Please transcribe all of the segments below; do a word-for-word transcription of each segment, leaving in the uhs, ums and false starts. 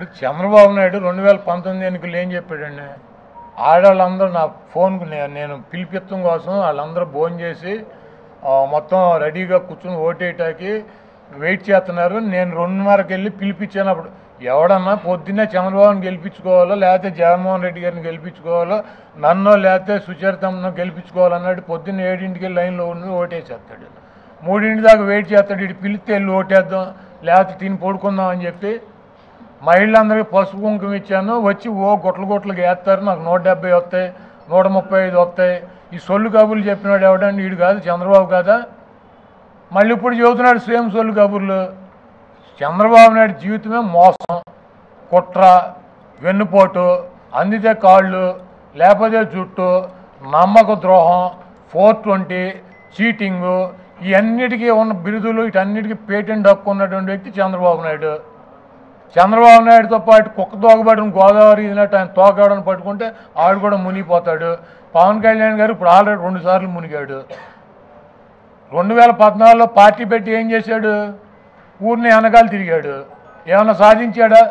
Chandrababu Naidu two thousand nineteen ఎన్నికలు ఏం చెప్పాడండి ఆడలందరూ నా ఫోన్ కు నేను పిలిపిత్తం కోసం వాళ్ళందరూ ఫోన్ చేసి మొత్తం రెడీగా కూర్చొని ఓటేయడానికి వెయిట్ చేస్తున్నారు నేను రెండున్నరకి వెళ్ళి పిలిపించానప్పుడు ఎవడన్నా పొద్దున్న చంద్రబాబుని గెలిపించుకోవాలో లేకపోతే జగన్ మోహన్ రెడ్డి గారిని గెలిపించుకోవాలో నన్నో లేకపోతే సుచరితమ్మను గెలిపించుకోవాలన్నట్టు పొద్దున్న ఏడింటికి లైన్లో ఉండి ఓటేసేస్తాడు మూడింటి దాకా వెయిట్ చేస్తాడు ఇటు పిలిస్తే వెళ్ళి ఓటేద్దాం లేకపోతే తిని పడుకుందాం అని చెప్పి మహిళలందరికీ పసుపు కుంకుమ ఇచ్చాను వచ్చి ఓ గొట్టలు గొట్టలు వేస్తారు నాకు నూట డెబ్బై వస్తాయి నూట ముప్పై ఐదు వస్తాయి ఈ సొల్లు కబుర్లు చెప్పినాడు ఎవడండి వీడు కాదు చంద్రబాబు కదా మళ్ళీ ఇప్పుడు చెబుతున్నాడు సేమ్ సొల్లు కబుర్లు చంద్రబాబు నాయుడు జీవితమే మోసం కుట్ర వెన్నుపోటు అందితే కాళ్ళు లేకపోతే జుట్టు నమ్మక ద్రోహం ఫోర్ ట్వంటీ చీటింగు ఇవన్నిటికీ ఉన్న బిరుదులు వీటన్నిటికీ పేటెంట్ హక్కు ఉన్నటువంటి వ్యక్తి చంద్రబాబు నాయుడు చంద్రబాబు నాయుడుతో పాటు కుక్క తోగబడిన గోదావరి ఇదినట్టు ఆయన తోగబడని పట్టుకుంటే ఆవిడ కూడా మునిగిపోతాడు పవన్ కళ్యాణ్ గారు ఇప్పుడు ఆల్రెడీ రెండు సార్లు మునిగాడు రెండు వేల పద్నాలుగులో పార్టీ పెట్టి ఏం చేశాడు ఊరిని వెనకాల తిరిగాడు ఏమన్నా సాధించాడా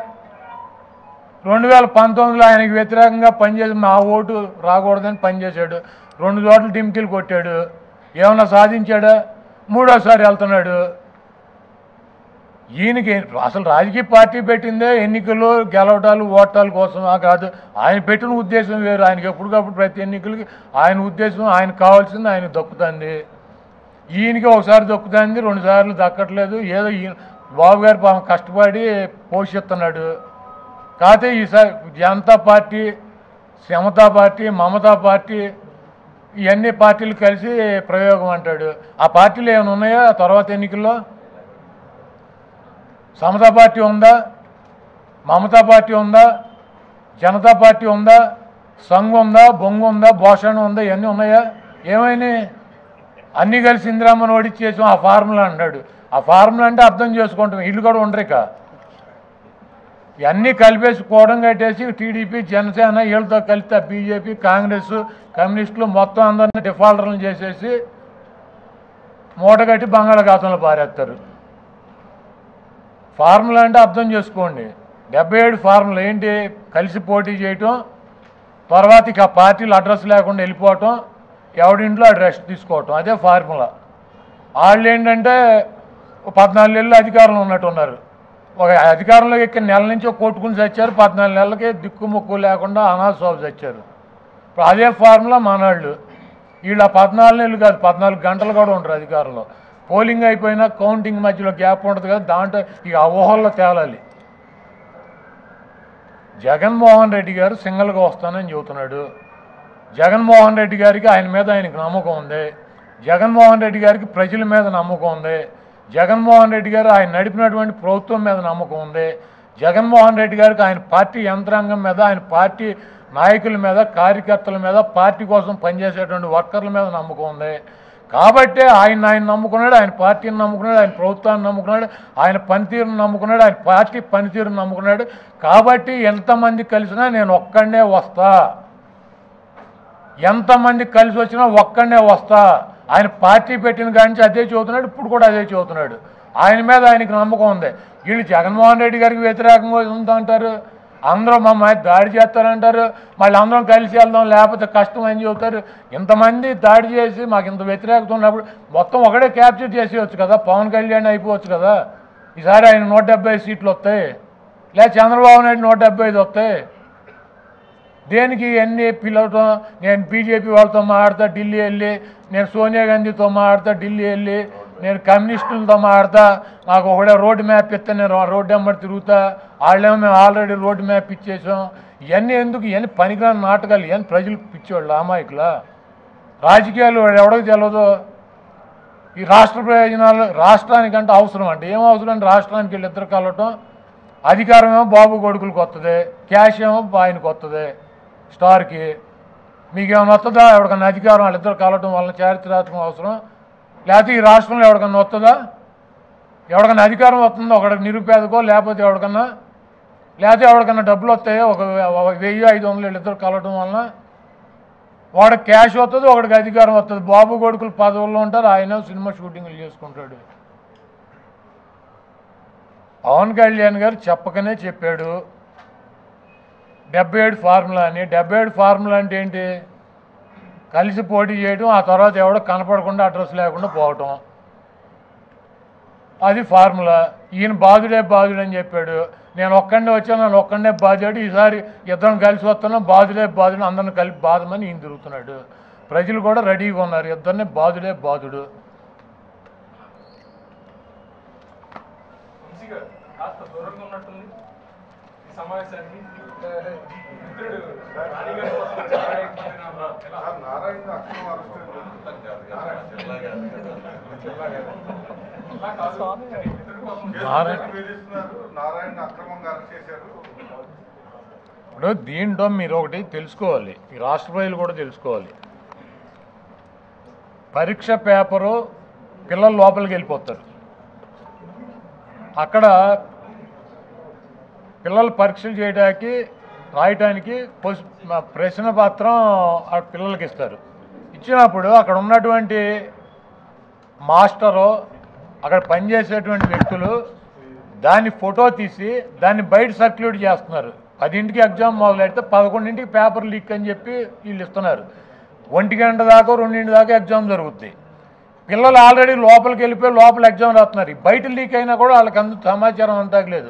రెండు వేల పంతొమ్మిదిలో ఆయనకు వ్యతిరేకంగా పనిచేసి మా ఓటు రాకూడదని పనిచేశాడు రెండు చోట్ల టిమ్కిలు కొట్టాడు ఏమన్నా సాధించాడా మూడోసారి వెళ్తున్నాడు ఈయనకి అసలు రాజకీయ పార్టీ పెట్టిందే ఎన్నికలు గెలవటాలు ఓటాల కోసమా కాదు ఆయన పెట్టిన ఉద్దేశం వేరు ఆయనకి ఎప్పటికప్పుడు ప్రతి ఎన్నికలకి ఆయన ఉద్దేశం ఆయన కావాల్సింది ఆయన దక్కుతుంది ఈయనకి ఒకసారి దక్కుతుంది రెండుసార్లు దక్కట్లేదు ఏదో ఈయన బాబు గారు కష్టపడి పోషిస్తున్నాడు కాకపోతే ఈసారి Janata party Samata party Mamata party ఇవన్నీ పార్టీలు కలిసి ప్రయోగం అంటాడు ఆ పార్టీలు ఏమైనా ఉన్నాయా తర్వాత ఎన్నికల్లో సమతా పార్టీ ఉందా మమతా పార్టీ ఉందా జనతా పార్టీ ఉందా సంఘం ఉందా బొంగు ఉందా భోషణ ఉందా ఇవన్నీ ఉన్నాయా ఏమైనాయి అన్నీ కలిసి ఇందిరామని ఓడిచ్చేసాం ఆ ఫార్ములా అన్నాడు ఆ ఫార్ములా అంటే అర్థం చేసుకుంటాం వీళ్ళు కూడా ఉండరిక ఇవన్నీ కలిపేసి కూడం కట్టేసి టీడీపీ జనసేన వీళ్ళతో కలిస్తే బీజేపీ కాంగ్రెస్ కమ్యూనిస్టులు మొత్తం అందరినీ డిఫాల్టర్లు చేసేసి మూటగట్టి బంగాళాఖాతంలో పారేస్తారు ఫార్ములా అంటే అర్థం చేసుకోండి డెబ్బై ఏడు ఫార్ములా ఏంటి కలిసి పోటీ చేయటం తర్వాత ఇక పార్టీలు అడ్రస్ లేకుండా వెళ్ళిపోవటం ఎవడింట్లో రెస్ట్ తీసుకోవటం అదే ఫార్ములా వాళ్ళు ఏంటంటే పద్నాలుగేళ్ళు అధికారంలో ఉన్నట్టున్నారు ఒక అధికారంలో ఎక్కిన నెల నుంచి కొట్టుకుని చచ్చారు పద్నాలుగు నెలలకి దిక్కుముక్కు లేకుండా అనాథసాబు చచ్చారు ఇప్పుడు అదే ఫార్ములా మనవాళ్ళు వీళ్ళు ఆ పద్నాలుగు నెలలు కాదు పద్నాలుగు గంటలు కూడా ఉంటారు అధికారంలో పోలింగ్ అయిపోయినా కౌంటింగ్ మధ్యలో గ్యాప్ ఉంటుంది కదా దాంట్లో ఇక అవహల్లో తేలాలి జగన్మోహన్ రెడ్డి గారు సింగిల్గా వస్తానని చెబుతున్నాడు జగన్మోహన్ రెడ్డి గారికి ఆయన మీద ఆయనకు నమ్మకం ఉంది జగన్మోహన్ రెడ్డి గారికి ప్రజల మీద నమ్మకం ఉంది జగన్మోహన్ రెడ్డి గారు ఆయన నడిపినటువంటి ప్రభుత్వం మీద నమ్మకం ఉంది జగన్మోహన్ రెడ్డి గారికి ఆయన పార్టీ యంత్రాంగం మీద ఆయన పార్టీ నాయకుల మీద కార్యకర్తల మీద పార్టీ కోసం పనిచేసేటువంటి వర్కర్ల మీద నమ్మకం ఉంది కాబట్టే ఆయన ఆయన నమ్ముకున్నాడు ఆయన పార్టీని నమ్ముకున్నాడు ఆయన ప్రభుత్వాన్ని నమ్ముకున్నాడు ఆయన పనితీరును నమ్ముకున్నాడు ఆయన పార్టీ పనితీరును నమ్ముకున్నాడు కాబట్టి ఎంతమంది కలిసినా నేను ఒక్కడనే వస్తా ఎంతమంది కలిసి వచ్చినా ఒక్కడనే వస్తా ఆయన పార్టీ పెట్టిన కానించి అదే చదువుతున్నాడు ఇప్పుడు కూడా అదే చదువుతున్నాడు ఆయన మీద ఆయనకు నమ్మకం ఉంది వీళ్ళు జగన్మోహన్ రెడ్డి గారికి వ్యతిరేకంగా ఉందంటారు అందరూ మా మీద దాడి చేస్తారంటారు మళ్ళీ అందరం కలిసి వెళ్దాం లేకపోతే కష్టం అని చెబుతారు ఇంతమంది దాడి చేసి మాకు ఇంత వ్యతిరేకత ఉన్నప్పుడు మొత్తం ఒకడే క్యాప్చర్ చేసేయచ్చు కదా పవన్ కళ్యాణ్ అయిపోవచ్చు కదా ఈసారి ఆయన నూట డెబ్బై ఐదు సీట్లు వస్తాయి లేదా చంద్రబాబు నాయుడు నూట డెబ్బై ఐదు వస్తాయి దేనికి ఇవన్నీ పిలవటం నేను బీజేపీ వాళ్ళతో మాట్లాడతా ఢిల్లీ వెళ్ళి నేను సోనియా గాంధీతో మాట్లాడతా ఢిల్లీ వెళ్ళి నేను కమ్యూనిస్టులతో మాట్లాడతా నాకు ఒకడే రోడ్డు మ్యాప్ ఇస్తే నేను రోడ్డు అమ్మడి తిరుగుతా వాళ్ళేమో మేము ఆల్రెడీ రోడ్డు మ్యాప్ ఇచ్చేసాం ఇవన్నీ ఎందుకు ఇవన్నీ పనికిరాని నాటకాలు ఇవన్నీ ప్రజలు పిచ్చేవాళ్ళు అమాయకుల రాజకీయాలు ఎవరికి తెలియదు ఈ రాష్ట్ర ప్రయోజనాలు రాష్ట్రానికంటే అవసరం అంటే ఏం అవసరం అంటే రాష్ట్రానికి వీళ్ళిద్దరు కలవటం అధికారమేమో బాబు కొడుకులకు వస్తుంది క్యాష్ ఏమో ఆయనకు వస్తుంది స్టార్కి మీకేమైనా వస్తుందా ఎవరికన్నా అధికారం వాళ్ళిద్దరు కలవటం వల్ల చారిత్రాత్మక అవసరం లేకపోతే ఈ రాష్ట్రంలో ఎవరికన్నా వస్తుందా ఎవరికన్నా అధికారం వస్తుందో ఒకడికి నిరుపేదకో లేకపోతే ఎవరికన్నా లేకపోతే ఎవరికన్నా డబ్బులు వస్తాయో ఒక వెయ్యి ఐదు వందలు వీళ్ళిద్దరు కలవటం వలన వాడికి క్యాష్ వస్తుంది ఒకడికి అధికారం వస్తుంది బాబు కొడుకులు పదవుల్లో ఉంటారు ఆయన సినిమా షూటింగ్లు చేసుకుంటాడు Avan Kalyan garu cheppakane chepadu seventy-seven formula ani seventy-seven formula ante enti kalisi podi cheyadam aa tarvata evado kanapadakunda address lekunda povadam adi formula iyana baadude baadude ani cheppadu nenu okkande vachana nenu okkande baadadu ee sari iddaram kalisi vastunam baadude baadudu andarni kalipi baadamani ee tirugutunnadu ప్రజలు కూడా రెడీగా ఉన్నారు ఇద్దర్నే బాదుడే బాదుడు సిగా కాస్త దూరంగా ఉన్నట్టుంది ఈ సమావేశానికి ఇద్దరు రాణి గారి కోసం చాలా ఇబ్బంది నారా సార్ నారాయణ అక్రమ అరెస్ట్ చేశారు నారాయణ అక్రమంగా అరెస్ట్ చేశారు ఇప్పుడు దీంట్లో మీరు ఒకటి తెలుసుకోవాలి ఈ రాష్ట్ర ప్రజలు కూడా తెలుసుకోవాలి పరీక్ష పేపరు పిల్లలు లోపలికి వెళ్ళిపోతారు అక్కడ పిల్లలు పరీక్షలు చేయడానికి రాయడానికి ప్రశ్న పత్రం ఆ పిల్లలకి ఇస్తారు ఇచ్చినప్పుడు అక్కడ ఉన్నటువంటి మాస్టరు అక్కడ పనిచేసేటువంటి వ్యక్తులు దాన్ని ఫోటో తీసి దాన్ని బయట సర్క్యులేట్ చేస్తున్నారు పదింటికి ఎగ్జామ్ మొదలెడితే పదకొండింటికి పేపర్ లీక్ అని చెప్పి వీళ్ళు ఇస్తున్నారు ఒంటి గంట దాకా రెండింటి దాకా ఎగ్జామ్ జరుగుద్ది పిల్లలు ఆల్రెడీ లోపలికి వెళ్ళిపోయి లోపల ఎగ్జామ్ రాస్తున్నారు బయట లీక్ అయినా కూడా వాళ్ళకి అంత సమాచారం అంతలేదు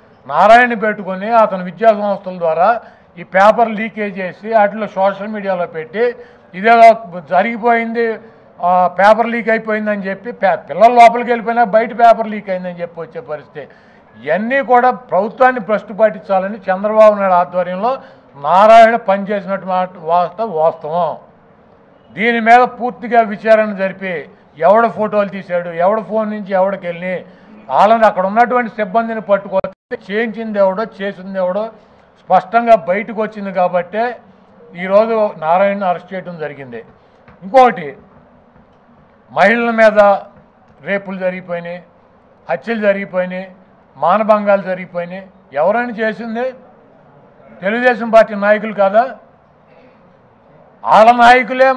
నారాయణ పెట్టుకొని అతను విద్యా సంస్థల ద్వారా ఈ పేపర్ లీకేజ్ చేసి వాటిలో సోషల్ మీడియాలో పెట్టి ఇదేదో జరిగిపోయింది పేపర్ లీక్ అయిపోయిందని చెప్పి పిల్లల లోపలికి వెళ్ళిపోయినా బయట పేపర్ లీక్ అయిందని చెప్పి వచ్చే పరిస్థితి ఇవన్నీ కూడా ప్రభుత్వాన్ని భ్రష్టు పట్టించాలని చంద్రబాబు నాయుడు ఆధ్వర్యంలో నారాయణ పనిచేసినట్టు మాట వాస్తవ వాస్తవం దీని మీద పూర్తిగా విచారణ జరిపి ఎవడ ఫోటోలు తీశాడు ఎవడ ఫోన్ నుంచి ఎవడికి వెళ్ళి వాళ్ళని అక్కడ ఉన్నటువంటి సిబ్బందిని పట్టుకోతే చేయించింది ఎవడో చేసింది ఎవడో స్పష్టంగా బయటకు వచ్చింది కాబట్టే ఈరోజు నారాయణను అరెస్ట్ చేయడం జరిగింది ఇంకొకటి మహిళల మీద రేపులు జరిగిపోయినాయి హత్యలు జరిగిపోయినాయి మానభంగాలు జరిగిపోయినాయి ఎవరైనా చేసింది తెలుగుదేశం పార్టీ నాయకులు కాదా వాళ్ళ నాయకులే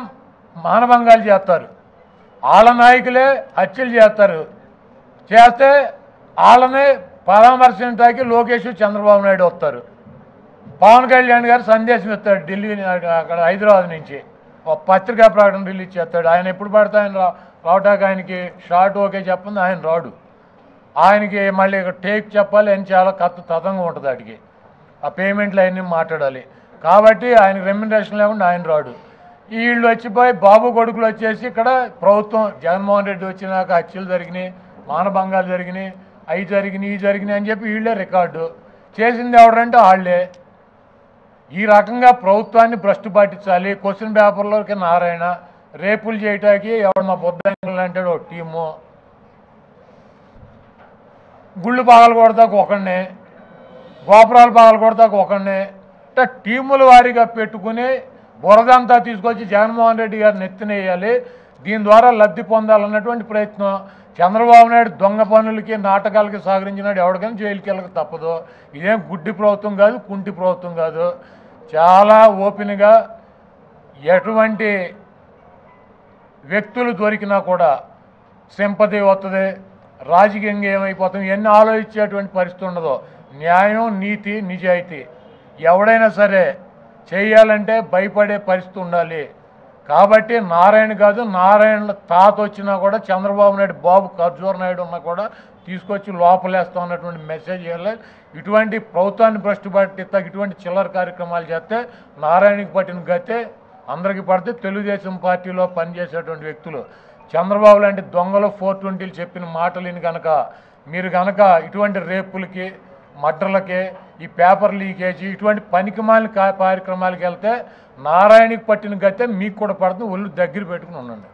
మానభంగాలు చేస్తారు వాళ్ళ నాయకులే హత్యలు చేస్తారు చేస్తే వాళ్ళనే పరామర్శించడానికి లోకేష్ చంద్రబాబు నాయుడు వస్తారు పవన్ కళ్యాణ్ గారు సందేశం ఇస్తాడు ఢిల్లీ అక్కడ హైదరాబాద్ నుంచి ఒక పత్రికా ప్రకటన రిలీజ్ చేస్తాడు ఆయన ఎప్పుడు పడితే ఆయన రావటానికి ఆయనకి షార్ట్ ఓకే చెప్పింది ఆయన రాడు ఆయనకి మళ్ళీ టేక్ చెప్పాలి అని చాలా కథ తతంగా ఉంటుంది వాటికి ఆ పేమెంట్లు అవన్నీ మాట్లాడాలి కాబట్టి ఆయన రెమ్యునరేషన్ లేకుండా ఆయన రాడు వీళ్ళు వచ్చిపోయి బాబు కొడుకులు వచ్చేసి ఇక్కడ ప్రభుత్వం జగన్మోహన్ రెడ్డి వచ్చినాక హత్యలు జరిగినాయి మానభంగాలు జరిగినాయి అవి జరిగినాయి ఇవి జరిగినాయి అని చెప్పి వీళ్ళే రికార్డు చేసింది ఎవరంటే వాళ్ళే ఈ రకంగా ప్రభుత్వాన్ని భ్రష్టు పట్టించాలి క్వశ్చన్ పేపర్లోకి నారాయణ రేపులు చేయటానికి ఎవడన్నా బుద్ధంగా అంటాడు ఒక టీము గుళ్ళు పగలు కొడతాకు ఒకడినే గోపురాలు బాధలు కొడతాకు ఒకనే అంటే టీముల వారీగా పెట్టుకుని బురదంతా తీసుకొచ్చి జగన్మోహన్ రెడ్డి గారు నెత్తినేయాలి దీని ద్వారా లబ్ధి పొందాలన్నటువంటి ప్రయత్నం చంద్రబాబు నాయుడు దొంగ పనులకి నాటకాలకి సాగరించినాడు ఎవరికైనా జైలుకి వెళ్ళక తప్పదు ఇదేం గుడ్డి ప్రభుత్వం కాదు కుంటి ప్రభుత్వం కాదు చాలా ఓపెన్గా ఎటువంటి వ్యక్తులు దొరికినా కూడా సింపతి వస్తుంది రాజకీయంగా ఏమైపోతాం ఇవన్నీ ఆలోచించేటువంటి పరిస్థితి ఉండదు న్యాయం నీతి నిజాయితీ ఎవడైనా సరే చేయాలంటే భయపడే పరిస్థితి ఉండాలి కాబట్టి నారాయణ కాదు నారాయణ తాత వచ్చినా కూడా చంద్రబాబు నాయుడు బాబు ఖర్జూర్ నాయుడు ఉన్నా కూడా తీసుకొచ్చి లోపలేస్తాం అన్నటువంటి మెసేజ్ ఇవ్వలేదు ఇటువంటి ప్రభుత్వాన్ని భ్రష్టు పట్టిస్తా ఇటువంటి చిల్లర కార్యక్రమాలు చేస్తే నారాయణకి పట్టిన గతే అందరికీ పడితే తెలుగుదేశం పార్టీలో పనిచేసేటువంటి వ్యక్తులు చంద్రబాబు లాంటి దొంగలు ఫోర్ ట్వంటీలు చెప్పిన మాటలేని కనుక మీరు కనుక ఇటువంటి రేపులకి మర్డర్లకే ఈ పేపర్ లీకేజీ ఇటువంటి పనికిమాలిన కార్యక్రమాలకు వెళ్తే నారాయణకి పట్టిన గతే మీకు కూడా పడుతుంది ఒళ్ళు దగ్గర పెట్టుకుని ఉండండి.